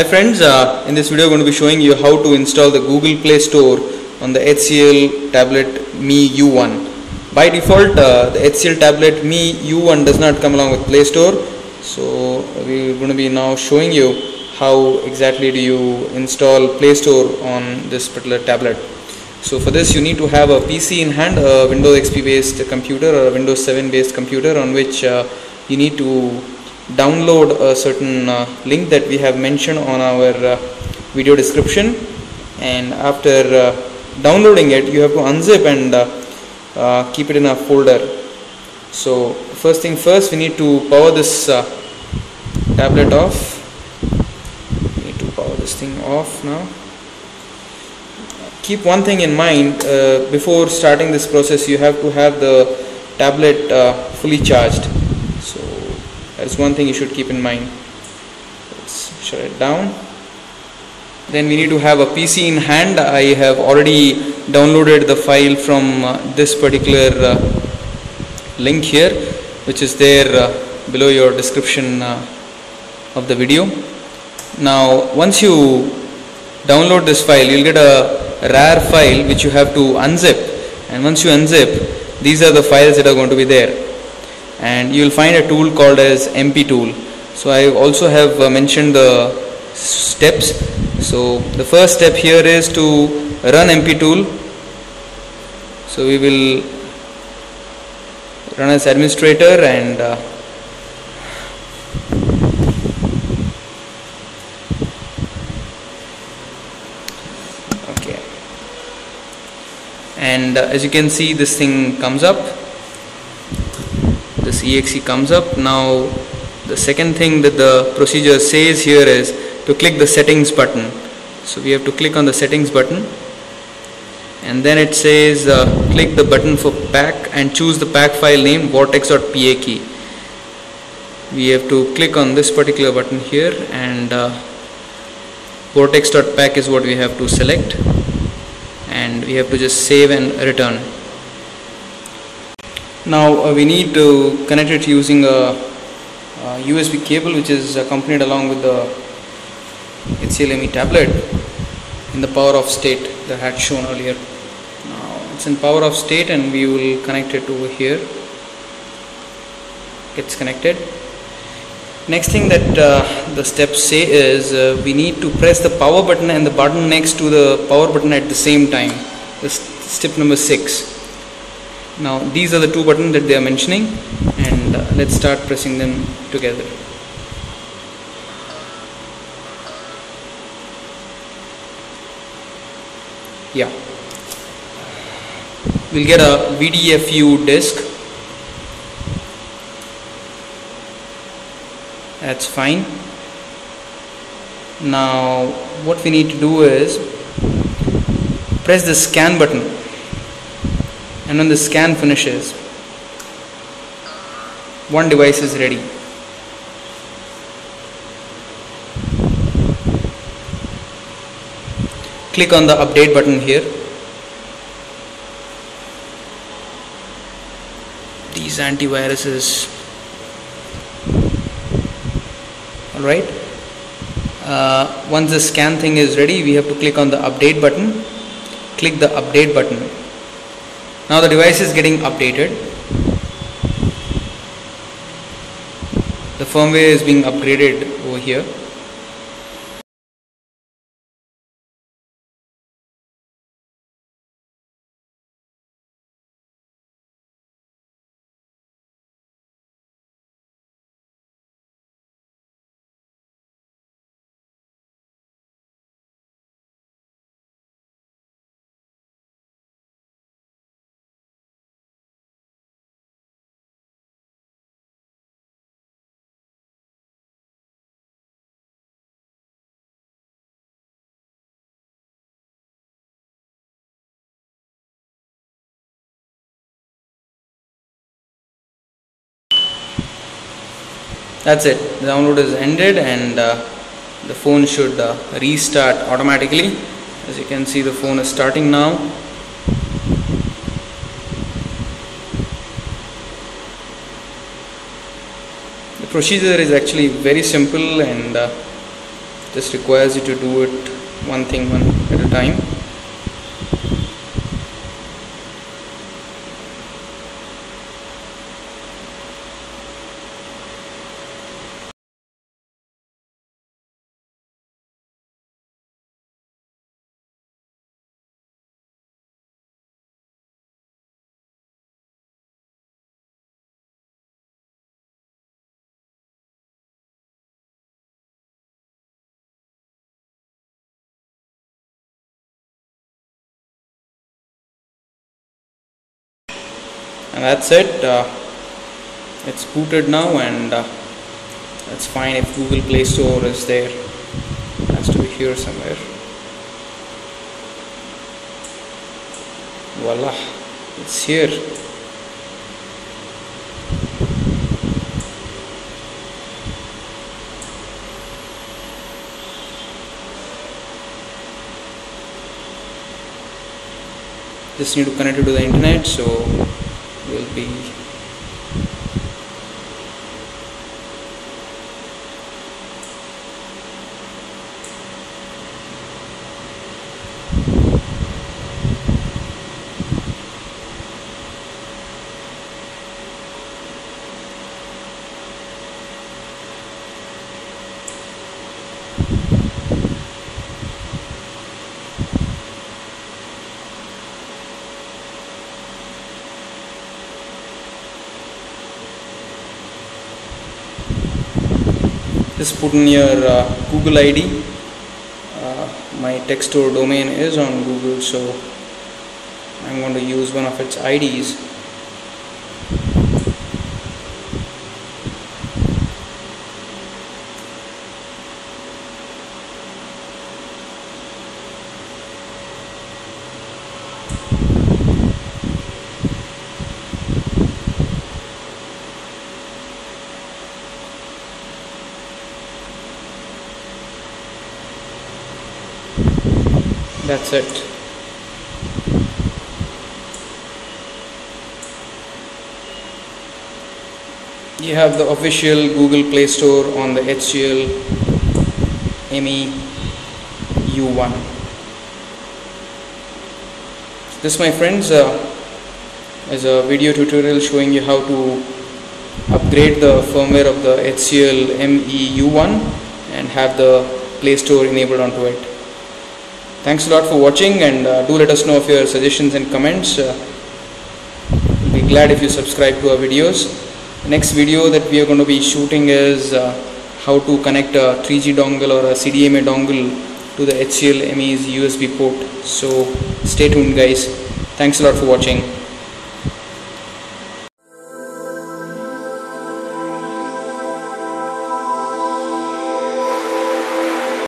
Hi friends, in this video I'm going to be showing you how to install the Google Play Store on the HCL tablet ME U1. By default, the HCL tablet ME U1 does not come along with Play Store. So we're going to be now showing you how exactly do you install Play Store on this particular tablet. So for this you need to have a PC in hand, a Windows XP based computer or a Windows 7 based computer on which you need to download a certain link that we have mentioned on our video description, and after downloading it you have to unzip and keep it in a folder. So first thing first, we need to power this tablet off. We need to power this thing off now. Keep one thing in mind, before starting this process you have to have the tablet fully charged. So that's one thing you should keep in mind. Let's shut it down. Then we need to have a PC in hand. I have already downloaded the file from this particular link here, which is there below your description of the video. Now once you download this file, you'll get a RAR file which you have to unzip, and once you unzip, these are the files that are going to be there. And you will find a tool called as MP tool. So I also have mentioned the steps. So the first step here is to run MP tool. So we will run as administrator and okay. And as you can see, this thing comes up. This exe comes up. Now the second thing that the procedure says here is to click the settings button. So we have to click on the settings button, and then it says click the button for pack and choose the pack file name vortex.pak. We have to click on this particular button here, and vortex.pak is what we have to select, and we have to just save and return. Now we need to connect it using a USB cable which is accompanied along with the HCL ME tablet in the power off state that I had shown earlier. Now it's in power off state, and we will connect it over here. It's connected. Next thing that the steps say is we need to press the power button and the button next to the power button at the same time. This step number 6. Now these are the two buttons that they are mentioning, and let's start pressing them together. Yeah, we'll get a VDFU disk. That's fine. Now what we need to do is press the scan button, and when the scan finishes, one device is ready. Click on the update button here. These antiviruses. Alright. Once the scan thing is ready, we have to click on the update button. Click the update button. Now the device is getting updated. The firmware is being upgraded over here. That's it. The download is ended, and the phone should restart automatically. As you can see, the phone is starting now. The procedure is actually very simple, and This requires you to do it one at a time. And that's it. It's booted now, and that's fine. If Google Play Store is there, it has to be here somewhere. Voila, it's here. Just need to connect it to the internet, so will be just put in your Google ID. My text store domain is on Google, so I'm going to use one of its IDs. That's it. You have the official Google Play Store on the HCL ME U1. This, my friends, is a video tutorial showing you how to upgrade the firmware of the HCL ME U1 and have the Play Store enabled onto it. Thanks a lot for watching, and do let us know of your suggestions and comments. We'll be glad if you subscribe to our videos. The next video that we are going to be shooting is how to connect a 3G dongle or a CDMA dongle to the HCL ME's USB port. So stay tuned, guys. Thanks a lot for watching.